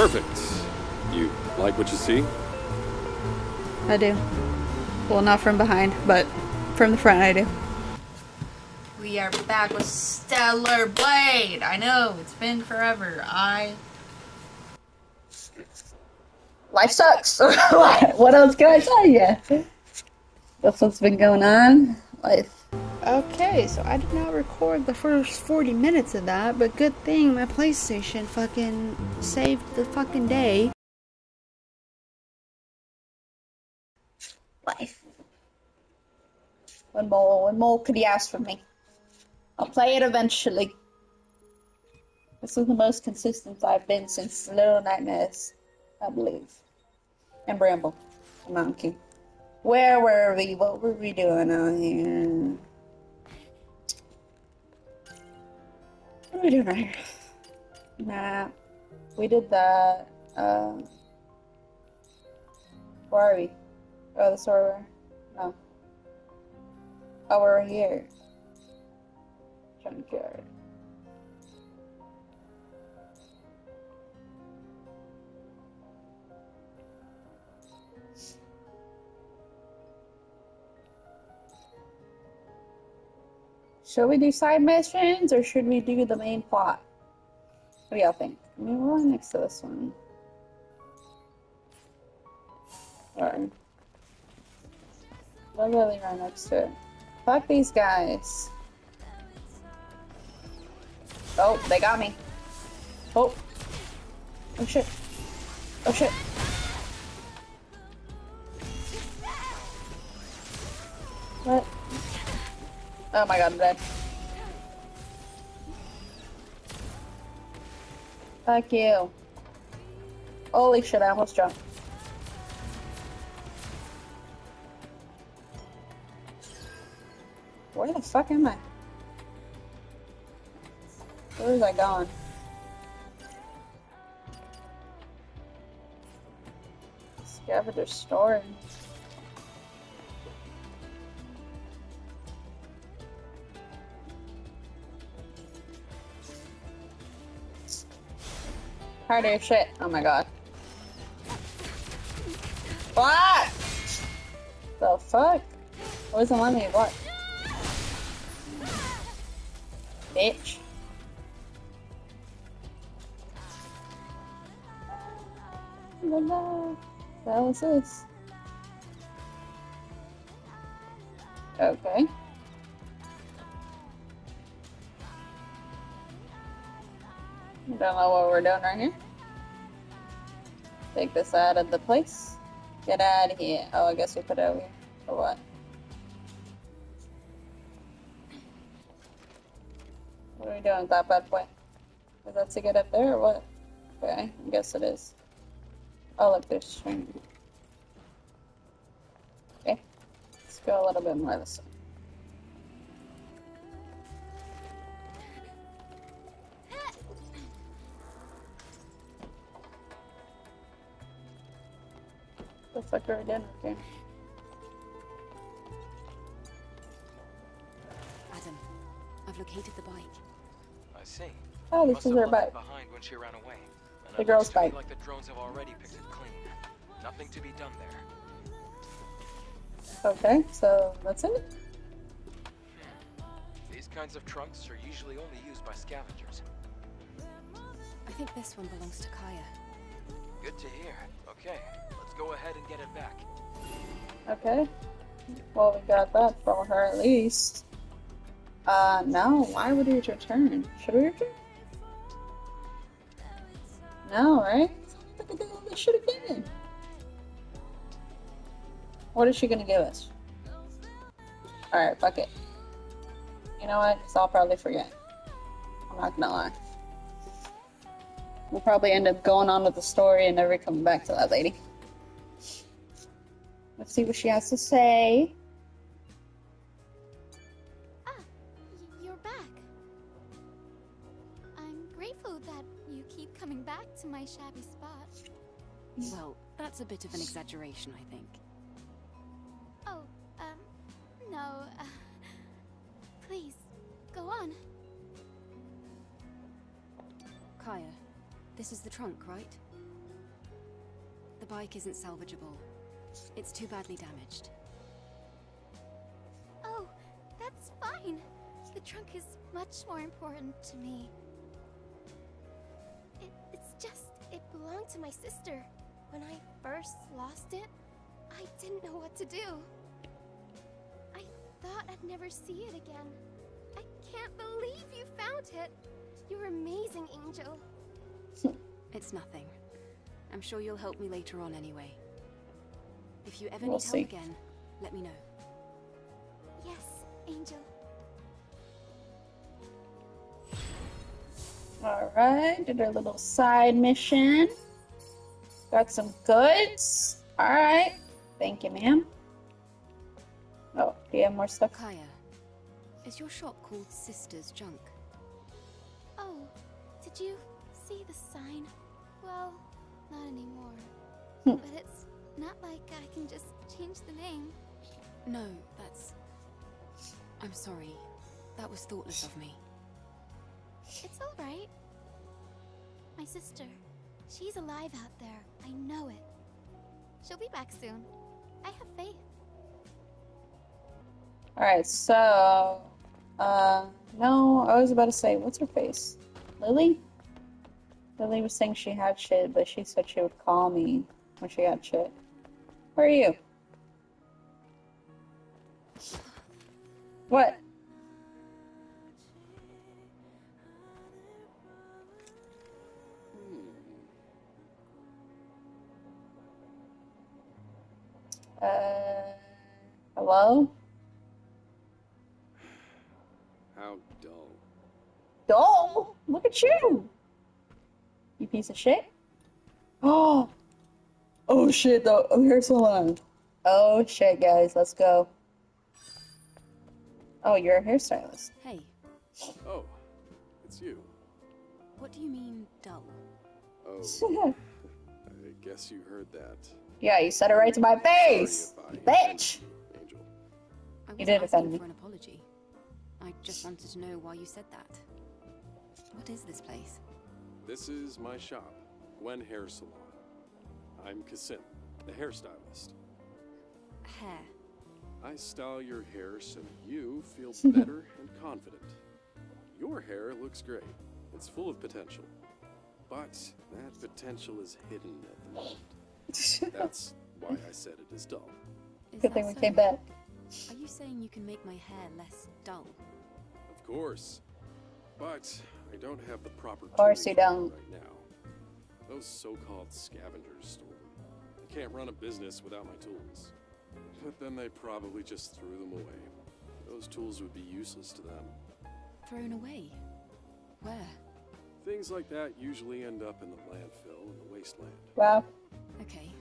Perfect. You like what you see? I do. Well, not from behind, but from the front I do. We are back with Stellar Blade. I know, it's been forever. Life sucks. What else can I tell you? That's what's been going on. Life. Okay, so I did not record the first 40 minutes of that, but good thing my PlayStation fucking saved the fucking day. Life. One more could he ask from me. I'll play it eventually. This is the most consistent I've been since Little Nightmares, I believe. And Bramble. And Mountain King. Where were we? What were we doing out here? What are we doing right here? Nah. We did that. Where are we? Oh, that's where we're. No. Oh, we're here. Junkyard. Should we do side missions or should we do the main plot? What do y'all think? I mean, we're on next to this one. Alright. We're really right next to it. Fuck these guys. Oh, they got me. Oh. Oh shit. Oh shit. What? Oh my god, I'm dead. Fuck you. Holy shit, I almost jumped. Where the fuck am I? Where was I going? Scavenger storage. Harder shit. Oh my god. What? The fuck? It wasn't letting me block. Bitch. What the hell is this? Okay. Don't know what we're doing right here. Take this out of the place. Get out of here. Oh, I guess we put it over here. Or what? What are we doing with that bad boy? Is that to get up there or what? Okay, I guess it is. Oh, look, there's a string. Okay. Let's go a little bit more this way. Fuck her again, okay. Adam, I've located the bike. I see. Oh, this is her bike. Behind when she ran away. The girl's bike. Like the drones have already picked it clean. Nothing to be done there. Okay, so that's it. These kinds of trunks are usually only used by scavengers. I think this one belongs to Kaya. Good to hear. Okay. Go ahead and get it back. Okay. Well, we got that from her at least. No. Why would we return? Should we return? No, right? They should have given. What is she gonna give us? Alright, fuck it. You know what? Because I'll probably forget. I'm not gonna lie. We'll probably end up going on with the story and never coming back to that lady. Let's see what she has to say. Ah, you're back. I'm grateful that you keep coming back to my shabby spot. Well, that's a bit of an exaggeration, I think. Oh, no. Please, go on. Kaya, this is the trunk, right? bike isn't salvageable. It's too badly damaged. Oh, that's fine. The trunk is much more important to me. It's just, it belonged to my sister. When I first lost it, I didn't know what to do. I thought I'd never see it again. I can't believe you found it. You're amazing, Angel. It's nothing. I'm sure you'll help me later on anyway. If you ever need help again, let me know. Yes, Angel. Alright, did our little side mission. Got some goods. Alright. Thank you, ma'am. Oh, do you have more stuff? Kaya, is your shop called Sister's Junk? Oh, did you see the sign? Well, not anymore. But it's not like I can just change the name. No, that's... I'm sorry. That was thoughtless of me. It's all right. My sister, she's alive out there. I know it. She'll be back soon. I have faith. Alright, so... no, I was about to say, what's her face? Lily? Lily was saying she had shit, but she said she would call me when she got shit. Where are you? What? Hello? How dull. Dull? Look at you! You piece of shit. Oh! Oh shit, though. Oh, hair salon. Oh shit, guys. Let's go. Oh, you're a hairstylist. Hey. Oh, it's you. What do you mean, dull? Oh. I guess you heard that. Yeah, you said it right to my face! Bitch! Angel. You did offend me. For an apology. I just wanted to know why you said that. What is this place? This is my shop, When Hair Salon. I'm Kasim, the hairstylist. Hair. I style your hair so you feel better and confident. Your hair looks great. It's full of potential. But that potential is hidden at the moment. That's why I said it is dull. Good thing we came back. Are you saying you can make my hair less dull? Of course. But I don't have the proper tools right now. Those so-called scavengers stole them. I can't run a business without my tools. But then they probably just threw them away. Those tools would be useless to them. Thrown away? Where? Things like that usually end up in the landfill and the wasteland. Wow. Okay,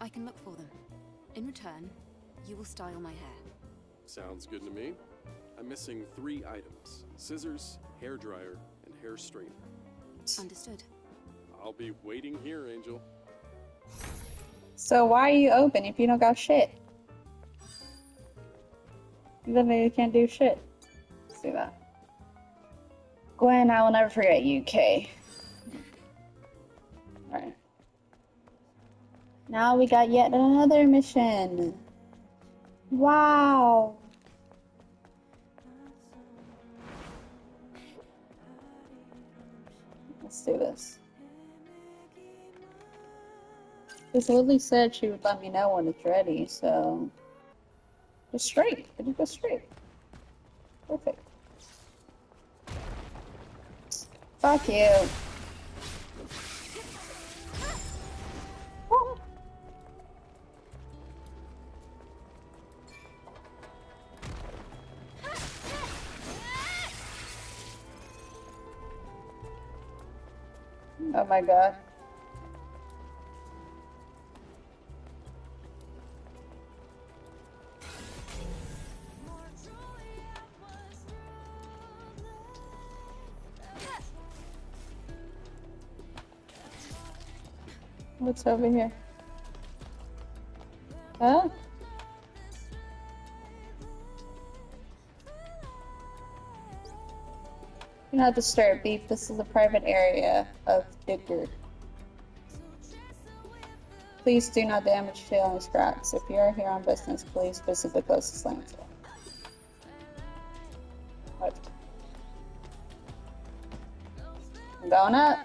I can look for them. In return, you will style my hair. Sounds good to me. I'm missing 3 items. Scissors, hairdryer, and hair straightener. Understood. I'll be waiting here, Angel. So why are you open if you don't got shit? Then you can't do shit. Let's do that. Gwen, I will never forget you, Kay. Alright. Now we got yet another mission. Wow. Let's do this. Because Lily said she would let me know when it's ready, so... Just straight. It'll go straight. Perfect. Fuck you. Oh my god. What's over here? Huh? Do not disturb, Beep. This is a private area of Diggard. Please do not damage, fail, and scratch. If you are here on business, please visit the closest landfill. What? Donut?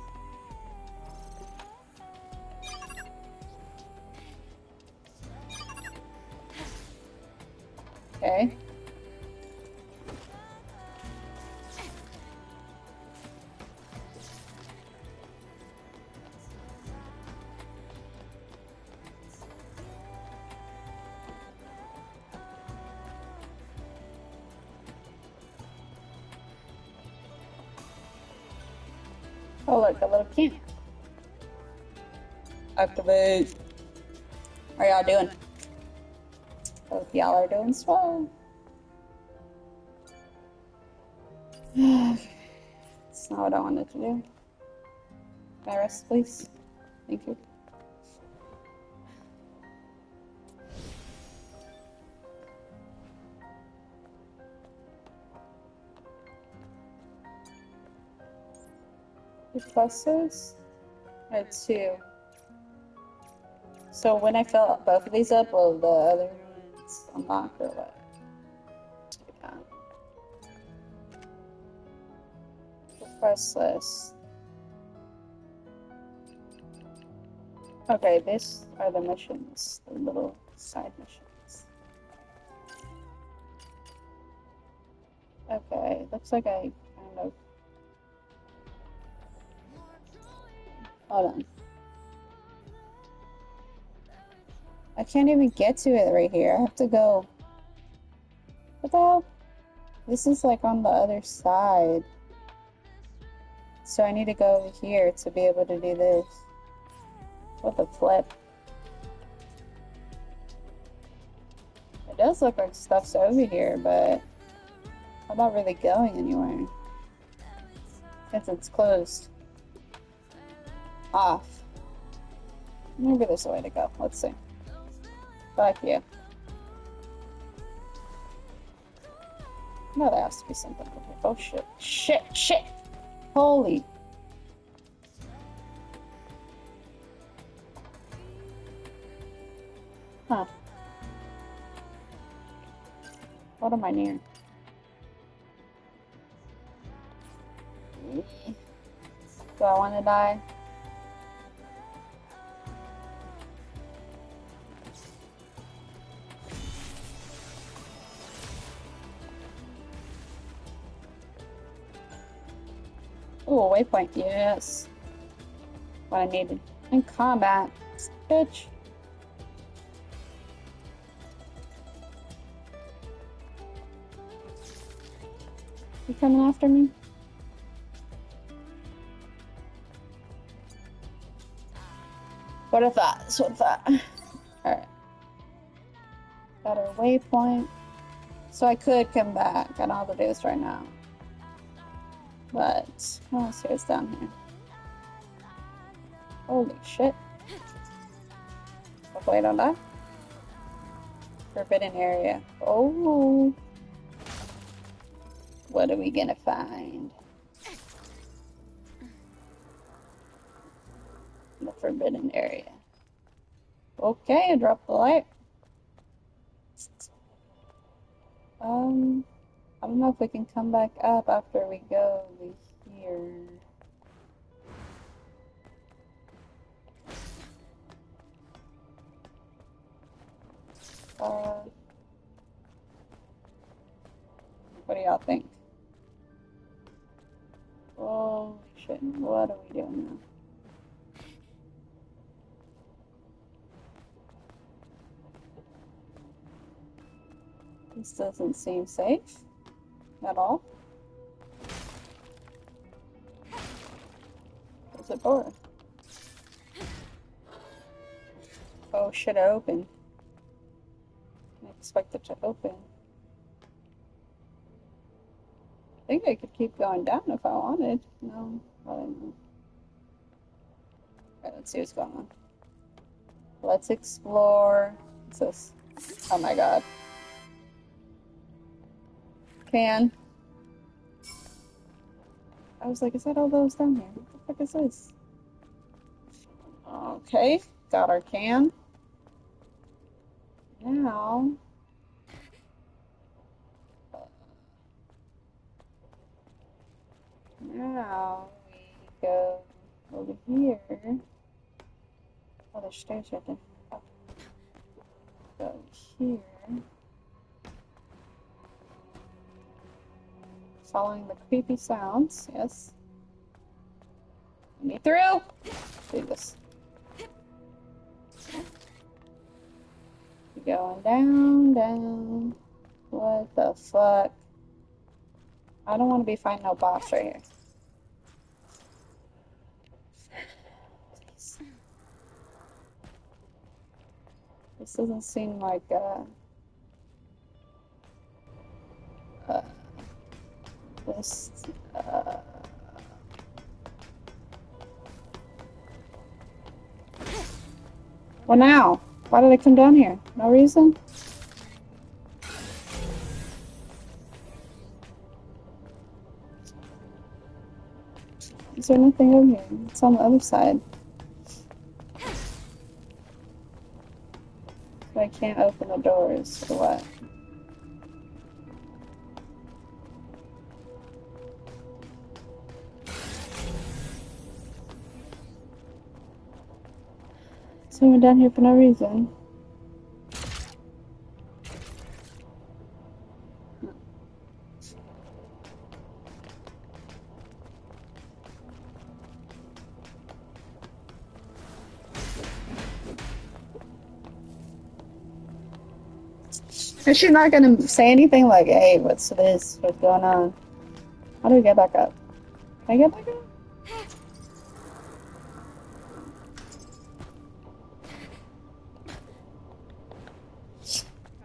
Okay. Oh look, a little can. Activate. How are y'all doing? Hope y'all are doing swell. That's not what I wanted to do. Can I rest, please? Thank you. Pluses? I had two. So when I fill up both of these up, will the other ones unlock or what? Press list. Okay, these are the missions, the little side missions. Okay, looks like I kind of. Hold on. I can't even get to it right here. I have to go. What the hell? This is like on the other side. So I need to go over here to be able to do this. What the flip? It does look like stuff's over here, but I'm not really going anywhere. Since it's closed. Off. Maybe there's a way to go. Let's see. Back here. No, there has to be something over here. Oh shit. Shit, shit! Holy. Huh. What am I near? Do I want to die? Ooh, a waypoint, yes. What I needed. In combat, bitch. You coming after me? What if that? What if that? Alright. Got a waypoint. So I could come back. I don't have to do this right now. But, oh, let's see what's down here. Holy shit. Hopefully I don't die. Forbidden area. Oh. What are we gonna find? The forbidden area. Okay, I dropped the light. I don't know if we can come back up after we go over here. What do y'all think? Oh shit, what are we doing now? This doesn't seem safe. At all? What's it for? Oh, should I open? I expect it to open. I think I could keep going down if I wanted. No, probably not. Alright, let's see what's going on. Let's explore. What's this? Oh my god. Can. I was like, is that all those down there? What the fuck is this? Okay, got our can. Now... now we go over here. Oh, there's stairs right there. Go here. Following the creepy sounds, yes. Me through! Do this. We're going down, down. What the fuck? I don't want to be fighting no boss right here. This doesn't seem like Well now, why did I come down here? No reason? Is there nothing over here? It's on the other side. I can't open the doors, or what? Someone down here for no reason. Is she not gonna say anything like, hey, what's this? What's going on? How do we get back up? Can I get back up?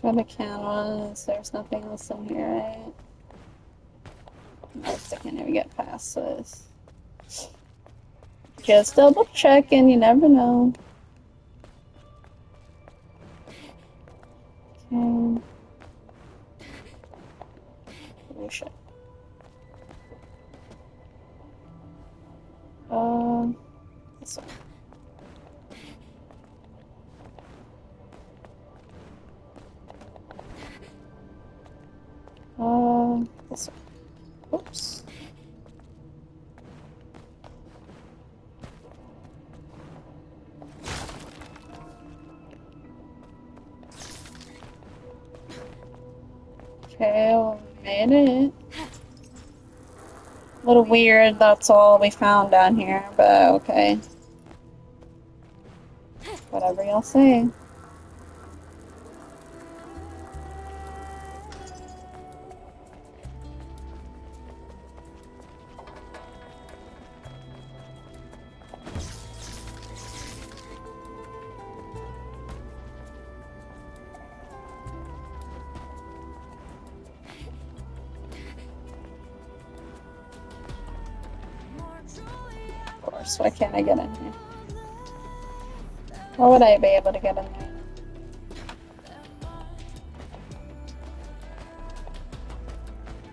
Where the can was, there's nothing else in here, right? No, I can't even get past this. Just double checking, you never know. Okay. Oh shit. This one. This one. Oops. Okay, we made it. A little weird, that's all we found down here, but okay. Whatever y'all say. Why can't I get in here? Why would I be able to get in there?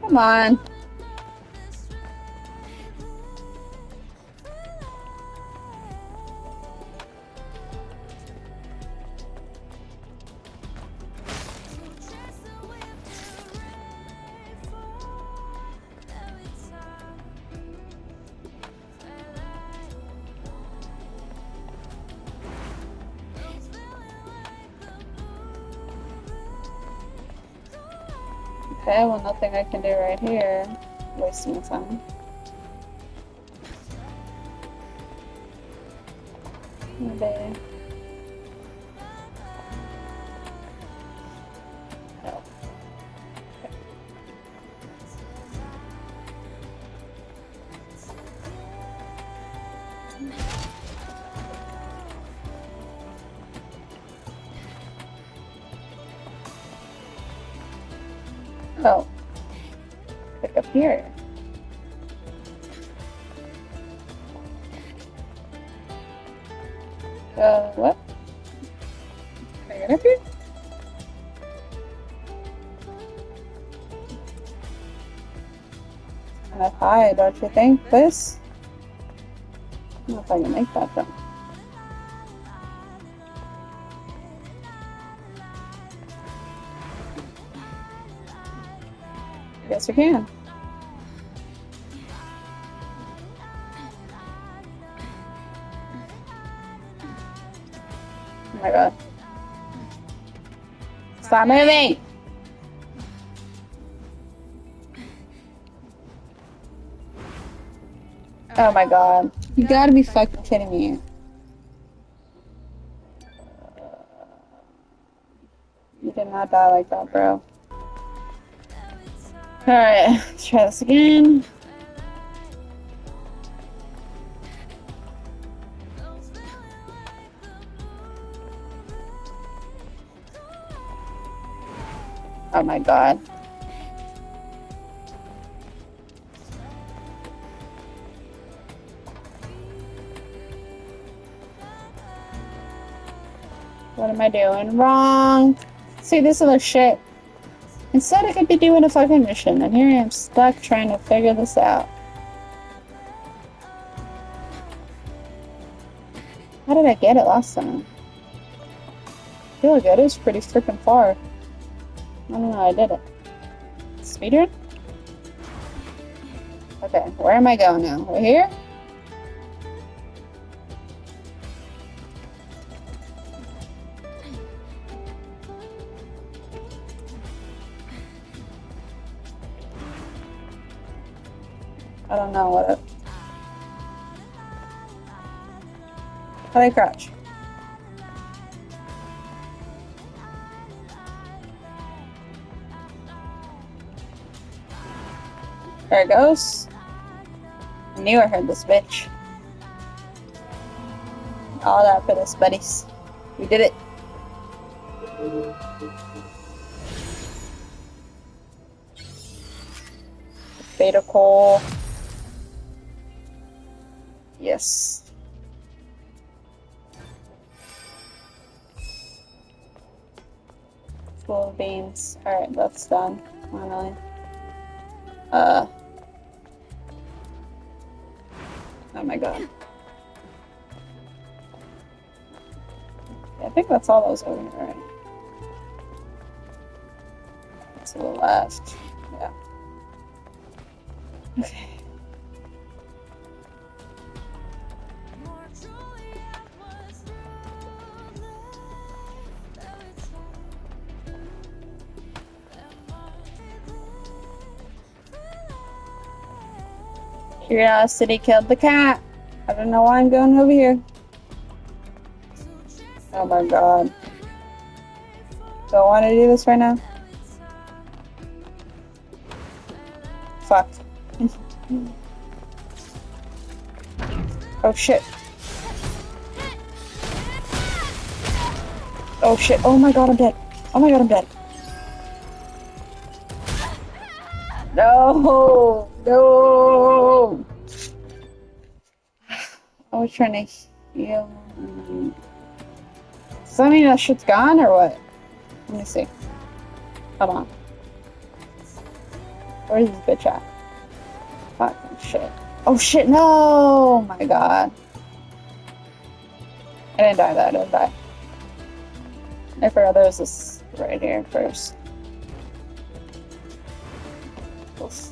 Come on. Okay, well, nothing I can do right here. Wasting time. Okay. Oh. Oh. Click up here. What? Can I get up here? It's kind of high, don't you think, this? I don't know if I can make that though. Yes, I can. Oh my god. Stop moving! Oh my god. You gotta be fucking kidding me. You did not die like that, bro. Alright, let's try this again. Oh my god. What am I doing wrong? See, this little shit. Instead, I could be doing a fucking mission, and here I am stuck trying to figure this out. How did I get it last time? I feel like it is pretty freaking far. I don't know how I did it. Speedrun? Okay, where am I going now? Right here? I don't know what it... How do I crouch? There it goes. I knew I heard this bitch. All that for this, buddies. We did it. Beta Cole. Yes. Full of beans. Alright, that's done. Finally. Oh my god. Yeah, I think that's all that was over here, alright. To the left. Yeah. Okay. Curiosity killed the cat. I don't know why I'm going over here. Oh my god. Do I want to do this right now? Fuck. Oh shit. Oh shit. Oh my god, I'm dead. Oh my god, I'm dead. No! No! I was trying to heal. Does that mean that shit's gone or what? Let me see. Hold on. Where's this bitch at? Fucking shit. Oh shit, no! Oh my god. I didn't die though, I didn't die. I forgot there was this right here first. Oof.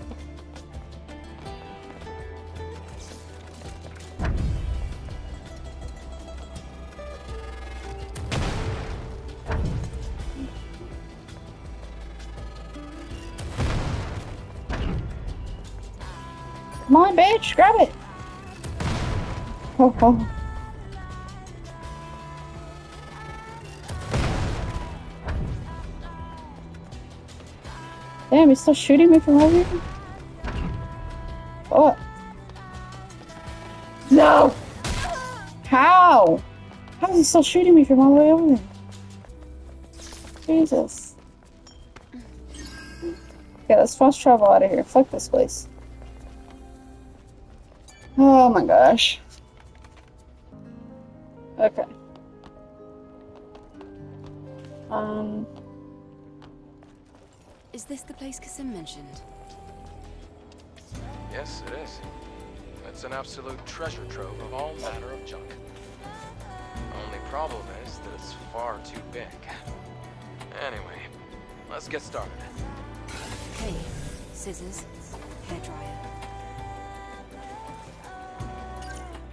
Come on, bitch, grab it! Oh, oh. Damn, he's still shooting me from over here? Oh. No! How? How is he still shooting me from all the way over there? Jesus. Okay, let's fast travel out of here. Fuck this place. Oh my gosh. Okay. Is this the place Kasim mentioned? Yes, it is. It's an absolute treasure trove of all manner of junk. Only problem is that it's far too big. Anyway, let's get started. Hey, scissors, hairdryer.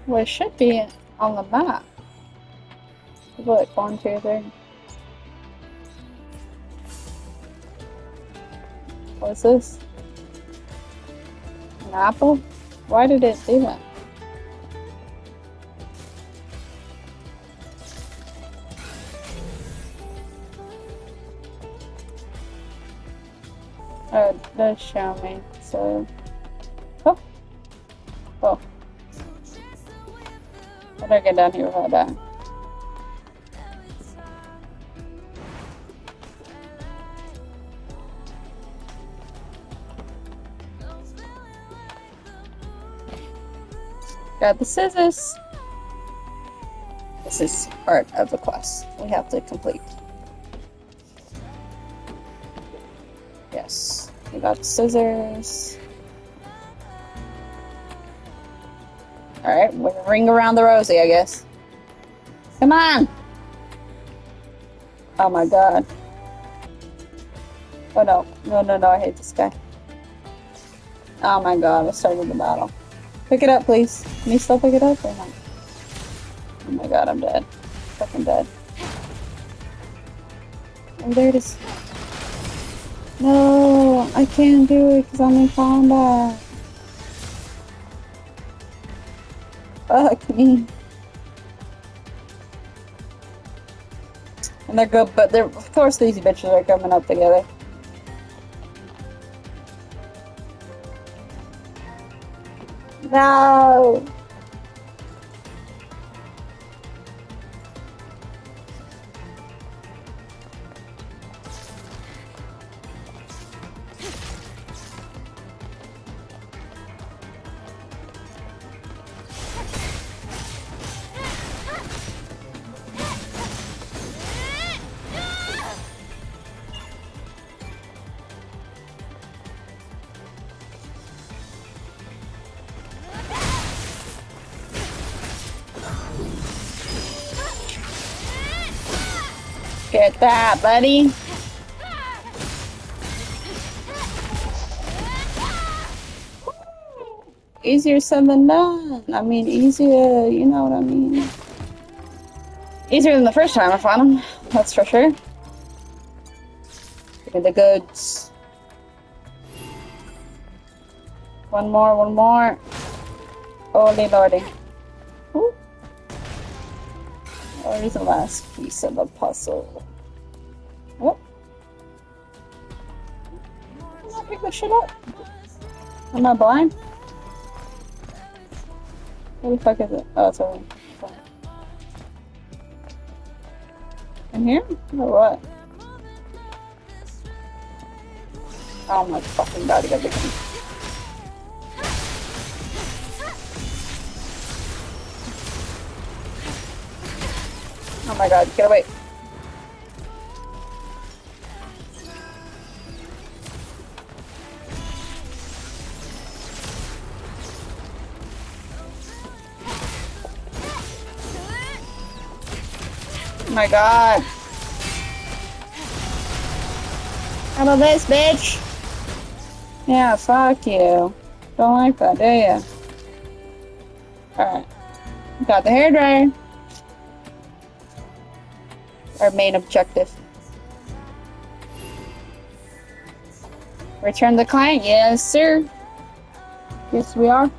Well, it should be on the map. Look, onto there. What's this? An apple? Why did it do that? Oh, it does show me, so... Oh! Oh. I better get down here without that. Grab the scissors. This is part of the quest we have to complete. Yes, we got the scissors. Alright, we'll ring around the rosy, I guess. Come on! Oh my god. Oh no, no, no, no, I hate this guy. Oh my god, let's start with the battle. Pick it up, please. Can you still pick it up or not? Oh my god, I'm dead. Fucking dead. And there it is. No, I can't do it because I'm in combat. Fuck me. And they're good, but they're, of course, these bitches are coming up together. No! Get that, buddy. Easier said than done. I mean, easier, you know what I mean. Easier than the first time I found him, that's for sure. Give me the goods. One more, one more. Holy lordy. Where's the last piece of the puzzle? What? Can I pick this shit up? Am I blind? Where the fuck is it? Oh, it's over here. In here? Or what? Oh my fucking god, I gotta get him. Oh my god, get away. Oh my god. How about this, bitch? Yeah, fuck you. Don't like that, do ya? Alright. Got the hairdryer. Our main objective. Return the client? Yes, sir. Yes, we are.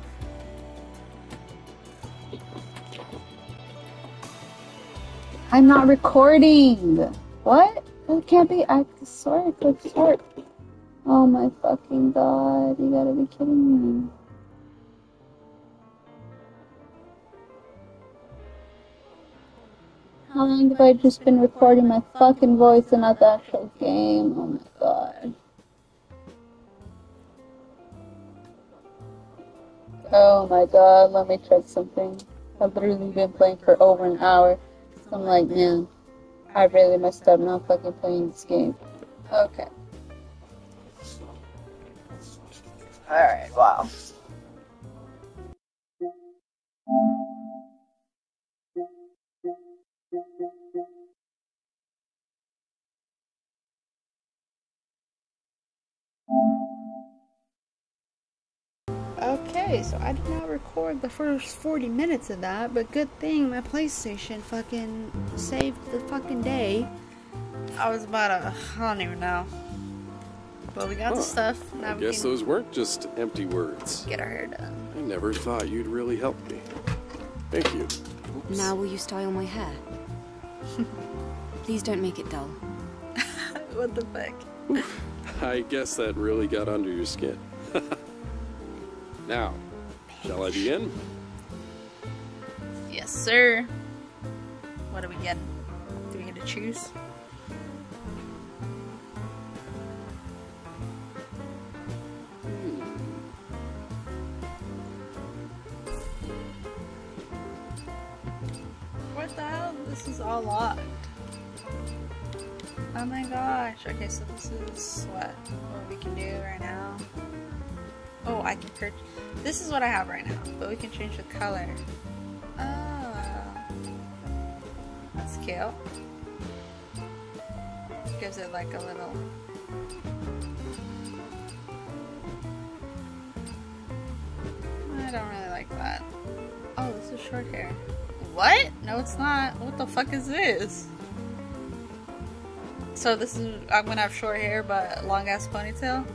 I'm not recording. What? It can't be. I swear I clicked start. Oh my fucking god. You gotta be kidding me. How long have I just been recording my fucking voice and not the actual game? Oh my god. Oh my god, let me check something. I've literally been playing for over an hour. I'm like, man, I really messed up not fucking playing this game. Okay. Alright, wow. Okay, so I did not record the first 40 minutes of that, but good thing my PlayStation fucking saved the fucking day. I was about to, I don't even know. But we got the stuff. Now I guess those weren't just empty words. Get our hair done. I never thought you'd really help me. Thank you. Oops. Now will you style my hair? Please don't make it dull. What the fuck? Oof, I guess that really got under your skin. Now, shall I begin? Yes, sir. What are we getting? Do we get to choose? What the hell? This is all locked. Oh my gosh. Okay, so this is what we can do right now. Oh, I can purchase. This is what I have right now, but we can change the color. That's cute. Gives it like a little. I don't really like that. Oh, this is short hair. What? No, it's not. What the fuck is this? So this is, I'm gonna have short hair, but long ass ponytail?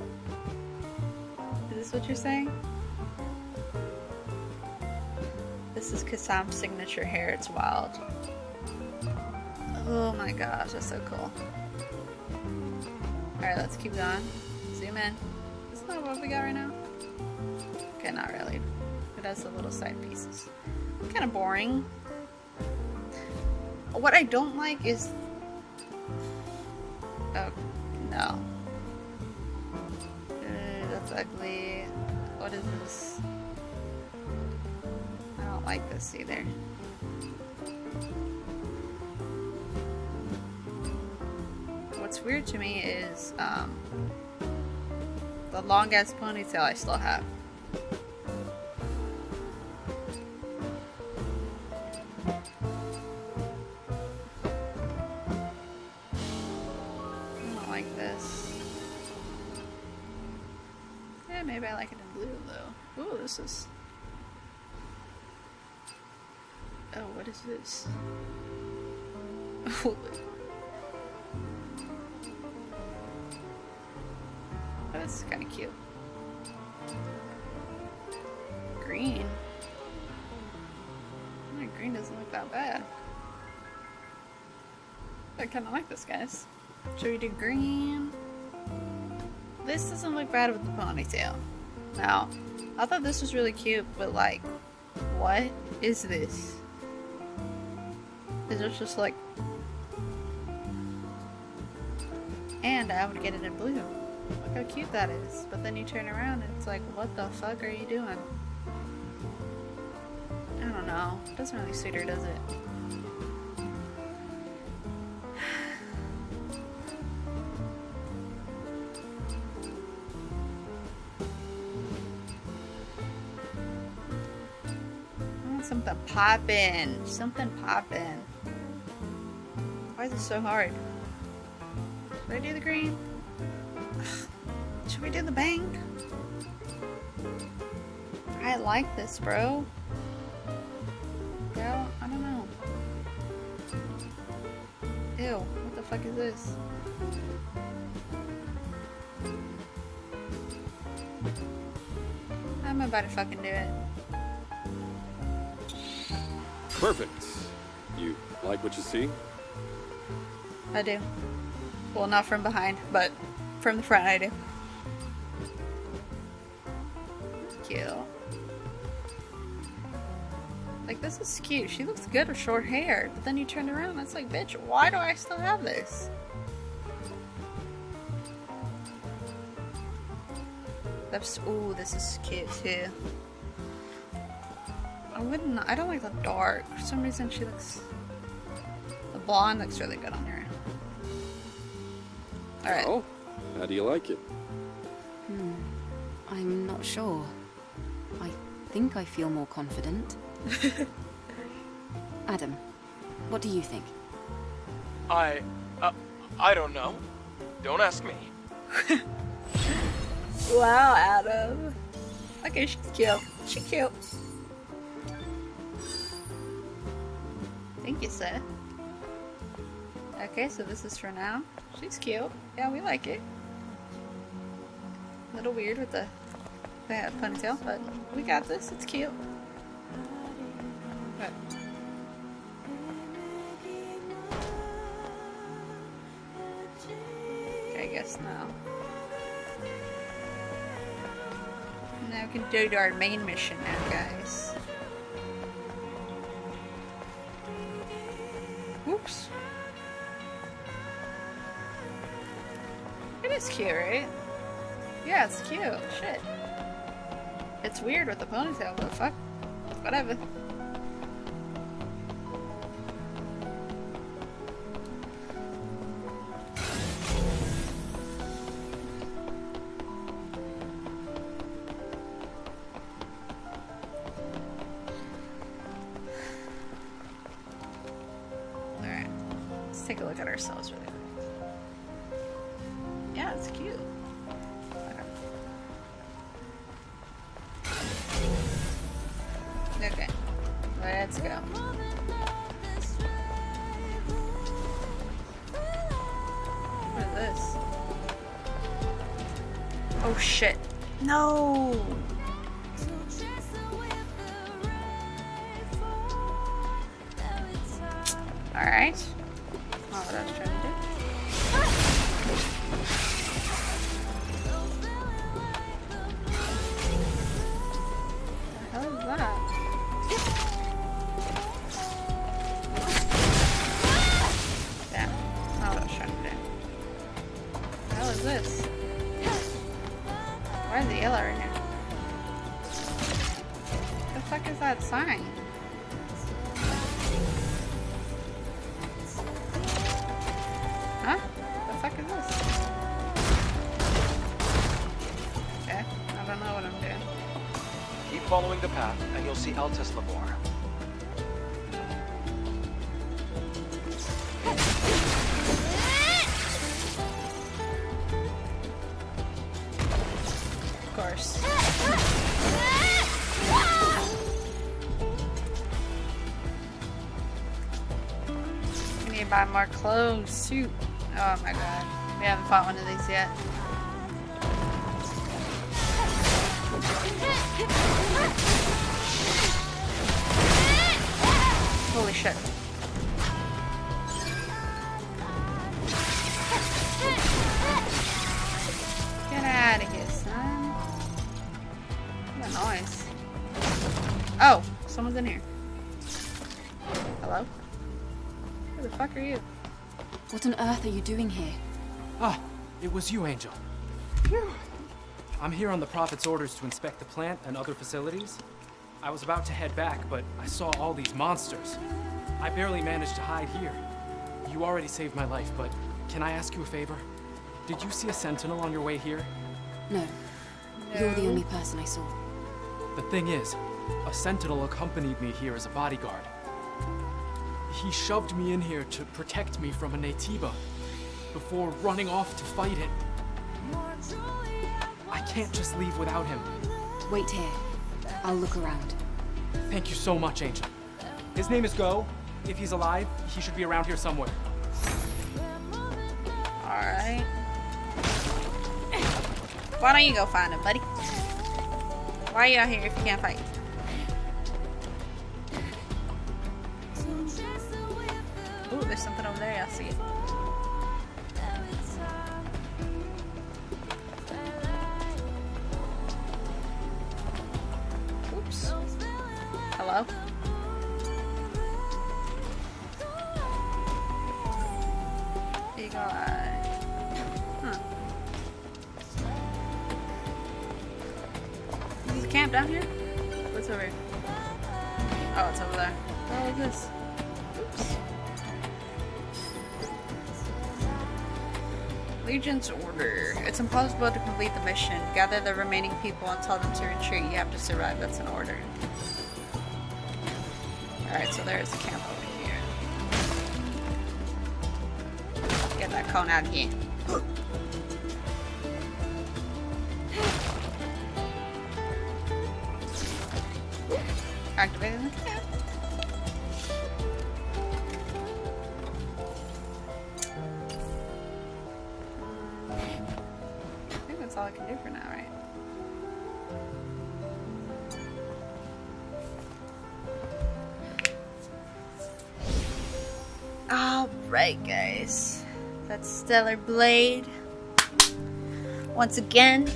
Is this what you're saying? This is Kasim's signature hair. It's wild. Oh my gosh, that's so cool. Alright, let's keep going. Zoom in. Isn't that what we got right now? Okay, not really. It has the little side pieces. Kind of boring. What I don't like is... Oh, no. Ugly. What is this? I don't like this either. What's weird to me is the long ass ponytail I still have. Maybe I like it in blue though. Ooh, this is... Oh, what is this? Oh, that's kind of cute. Green. That green doesn't look that bad. I kind of like this, guys. Should we do green? This doesn't look bad with the ponytail. Now, I thought this was really cute, but like, what is this? Is this just like... And I would get it in blue. Look how cute that is. But then you turn around and it's like, what the fuck are you doing? I don't know. It doesn't really suit her, does it? Something poppin'. Something poppin'. Why is it so hard? Should I do the green? Ugh. Should we do the bang? I like this, bro. Girl, I don't know. Ew, what the fuck is this? I'm about to fucking do it. Perfect. You like what you see? I do. Well, not from behind, but from the front I do. Cute. Like, this is cute. She looks good with short hair, but then you turn around and it's like, bitch, why do I still have this? That's, ooh, this is cute too. I wouldn't. I don't like the dark. For some reason, she looks. The blonde looks really good on her. All right. Oh, how do you like it? I'm not sure. I think I feel more confident. Adam, what do you think? I don't know. Don't ask me. Wow, Adam. Okay, she's cute. She's cute. Thank you, sir. Okay, so this is for now. She's cute. Yeah, we like it. A little weird with the ponytail, but we got this. It's cute. But okay, I guess now. Now we can do our main mission now, guys. Whoops. It is cute, right? Yeah, it's cute. Shit. It's weird with the ponytail, but fuck. Whatever. Alright. Let's take a look at ourselves really quick. Yeah, it's cute. Okay, let's go. What is this? Oh shit. No! Alright. Not what I was trying to do. Following the path, and you'll see Eltis Lamore. Of course. We need to buy more clothes, too. Oh my god. We haven't fought one of these yet. Holy shit. Get out of here, son. What a noise. Oh, someone's in here. Hello? Who the fuck are you? What on earth are you doing here? Ah, it was you, Angel. Phew. I'm here on the Prophet's orders to inspect the plant and other facilities. I was about to head back, but I saw all these monsters. I barely managed to hide here. You already saved my life, but can I ask you a favor? Did you see a sentinel on your way here? No. You're the only person I saw. The thing is, a sentinel accompanied me here as a bodyguard. He shoved me in here to protect me from a Natiba before running off to fight it. I can't just leave without him. Wait here. I'll look around. Thank you so much, Angel. His name is Go. If he's alive, he should be around here somewhere. Alright. Why don't you go find him, buddy? Why are you out here if you can't fight? Ooh, there's something over there. I see it. Hello? Big eye. Huh. Is this a camp down here? What's over here? Oh, it's over there. Oh, look at this. Oops. Legion's Order. It's impossible to complete the mission. Gather the remaining people and tell them to retreat. You have to survive. That's an order. Alright, so there is a camp over here. Get that cone out of here. Activating the camp. I think that's all I can do for now, right? Alright guys, that's Stellar Blade. Once again,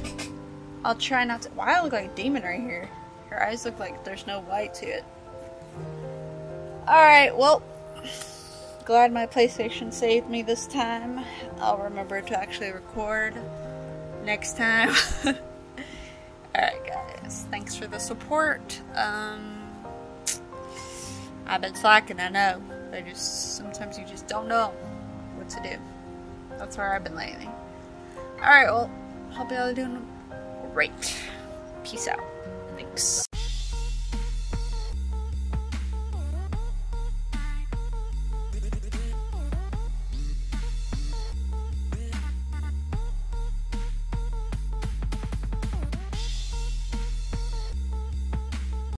I'll try not to- Why do I look like a demon right here? Her eyes look like there's no light to it. Alright, well, glad my PlayStation saved me this time. I'll remember to actually record next time. Alright guys, thanks for the support. I've been slacking, I know. I just, sometimes you just don't know what to do. That's where I've been lately. Alright, well, hope y'all are doing great. Peace out. Thanks.